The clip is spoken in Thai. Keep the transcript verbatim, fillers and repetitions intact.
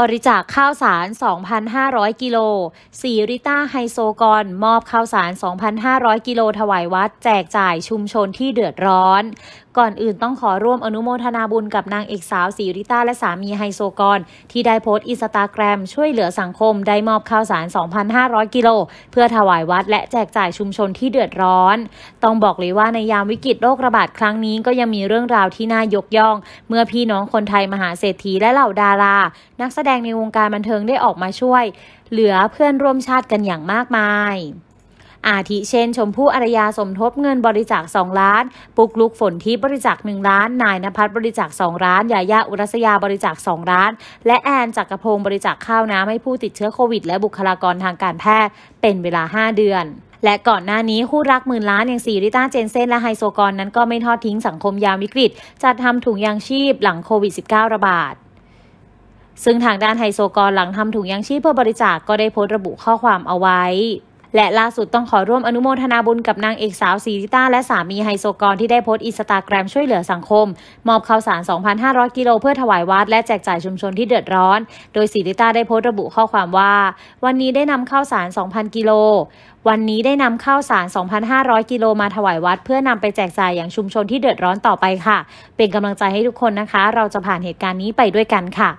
บริจาคข้าวสาร สองพันห้าร้อย กิโลสีริต้าไฮโซกรมอบข้าวสาร สองพันห้าร้อย กิโลถวายวัดแจกจ่ายชุมชนที่เดือดร้อนก่อนอื่นต้องขอร่วมอนุโมทนาบุญกับนางเอกสาวสีริต้าและสามีไฮโซกรที่ได้โพสต์อินสตาแกรมช่วยเหลือสังคมได้มอบข้าวสาร สองพันห้าร้อย กิโลเพื่อถวายวัดและแจกจ่ายชุมชนที่เดือดร้อนต้องบอกเลยว่าในยามวิกฤตโรคระบาดครั้งนี้ก็ยังมีเรื่องราวที่น่ายกย่องเมื่อพี่น้องคนไทยมหาเศรษฐีและเหล่าดารานักแสดงในวงการบันเทิงได้ออกมาช่วยเหลือเพื่อนร่วมชาติกันอย่างมากมายอาทิเช่นชมพู่อารยาสมทบเงินบริจาคสองล้านปุกลุกฝนที่บริจาคหนึ่งล้านนายณภัทรบริจาคสองล้านยายาอุรัสยาบริจาคสองล้านและแอนจักรพงศ์บริจาคข้าวน้ำให้ผู้ติดเชื้อโควิดและบุคลากรทางการแพทย์เป็นเวลาห้าเดือนและก่อนหน้านี้คู่รักหมื่นล้านอย่างสีริต้าเจนเซนและไฮโซกรนั้นก็ไม่ทอดทิ้งสังคมยามวิกฤตจัดทำถุงยางชีพหลังโควิด สิบเก้า ระบาดซึ่งทางด้านไฮโซกรหลังทำถุงยางชีพเพื่อบริจาค ก, ก็ได้โพสต์ระบุข้อความเอาไว้และล่าสุดต้องขอร่วมอนุโมทนาบุญกับนางเอกสาวสีริต้าและสามีไฮโซกรที่ได้โพสต์อินสตาแกรมช่วยเหลือสังคมมอบข้าวสาร สองพันห้าร้อย กิโลเพื่อถวายวัดและแจกจ่ายชุมชนที่เดือดร้อนโดยสีริต้าได้โพสต์ระบุข้อความว่าวันนี้ได้นำข้าวสาร สองพัน กิโลวันนี้ได้นำข้าวสาร สองพันห้าร้อย กิโลมาถวายวัดเพื่อนำไปแจกจ่ายอย่างชุมชนที่เดือดร้อนต่อไปค่ะเป็นกำลังใจให้ทุกคนนะคะเราจะผ่านเหตุการณ์นี้ไปด้วยกันค่ะ